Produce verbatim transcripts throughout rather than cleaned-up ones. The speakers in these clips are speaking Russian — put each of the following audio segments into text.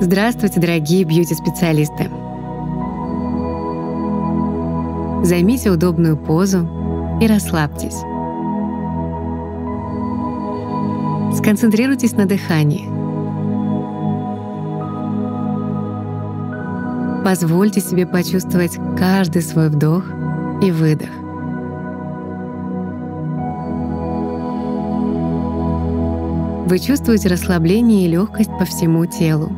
Здравствуйте, дорогие бьюти-специалисты! Займите удобную позу и расслабьтесь. Сконцентрируйтесь на дыхании. Позвольте себе почувствовать каждый свой вдох и выдох. Вы чувствуете расслабление и легкость по всему телу.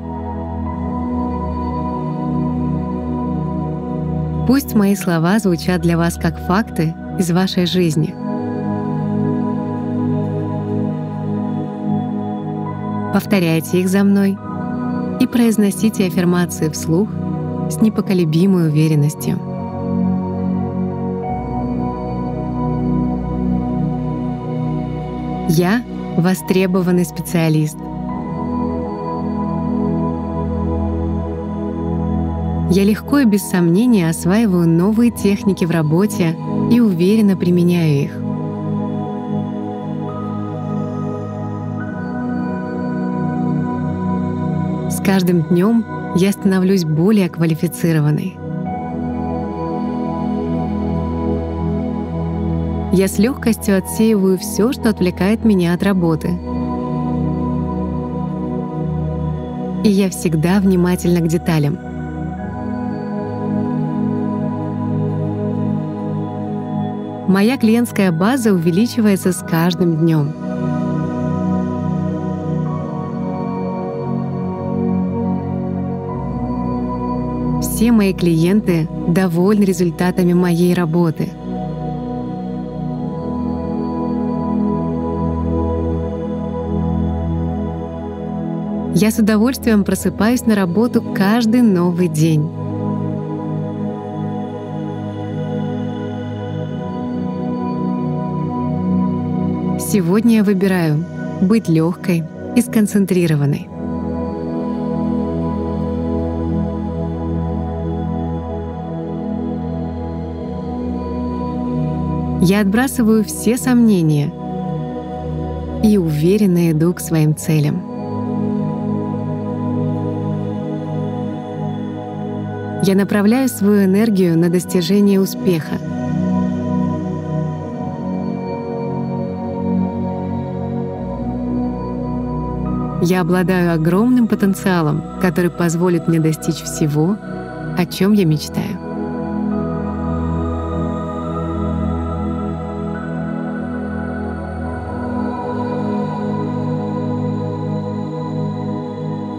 Пусть мои слова звучат для вас как факты из вашей жизни. Повторяйте их за мной и произносите аффирмации вслух с непоколебимой уверенностью. Я — востребованный специалист. Я легко и без сомнения осваиваю новые техники в работе и уверенно применяю их. С каждым днем я становлюсь более квалифицированной. Я с легкостью отсеиваю все, что отвлекает меня от работы. И я всегда внимательна к деталям. Моя клиентская база увеличивается с каждым днем. Все мои клиенты довольны результатами моей работы. Я с удовольствием просыпаюсь на работу каждый новый день. Сегодня я выбираю быть легкой и сконцентрированной. Я отбрасываю все сомнения и уверенно иду к своим целям. Я направляю свою энергию на достижение успеха. Я обладаю огромным потенциалом, который позволит мне достичь всего, о чем я мечтаю.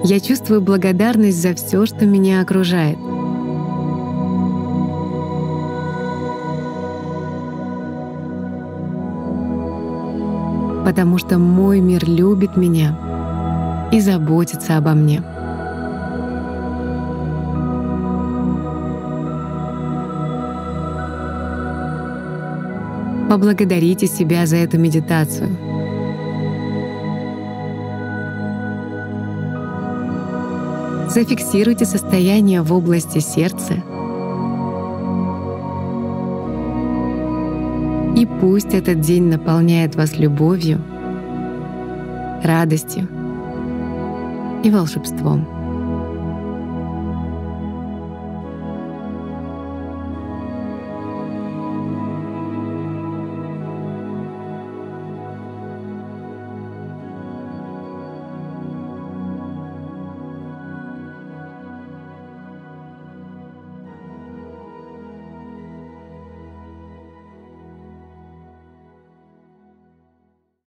Я чувствую благодарность за все, что меня окружает. Потому что мой мир любит меня и заботиться обо мне. Поблагодарите себя за эту медитацию. Зафиксируйте состояние в области сердца. И пусть этот день наполняет вас любовью, радостью и волшебством.